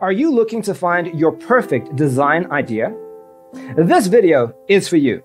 Are you looking to find your perfect design idea? This video is for you.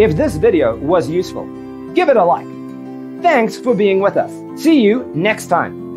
If this video was useful, give it a like. Thanks for being with us. See you next time.